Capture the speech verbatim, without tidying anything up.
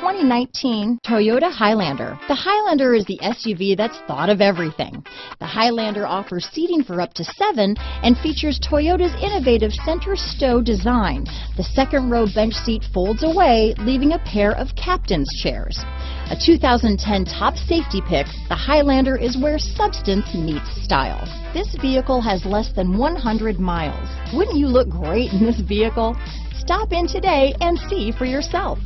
twenty nineteen Toyota Highlander. The Highlander is the S U V that's thought of everything. The Highlander offers seating for up to seven and features Toyota's innovative center stow design. The second row bench seat folds away, leaving a pair of captain's chairs. A two thousand ten top safety pick, the Highlander is where substance meets style. This vehicle has less than one hundred miles. Wouldn't you look great in this vehicle? Stop in today and see for yourself.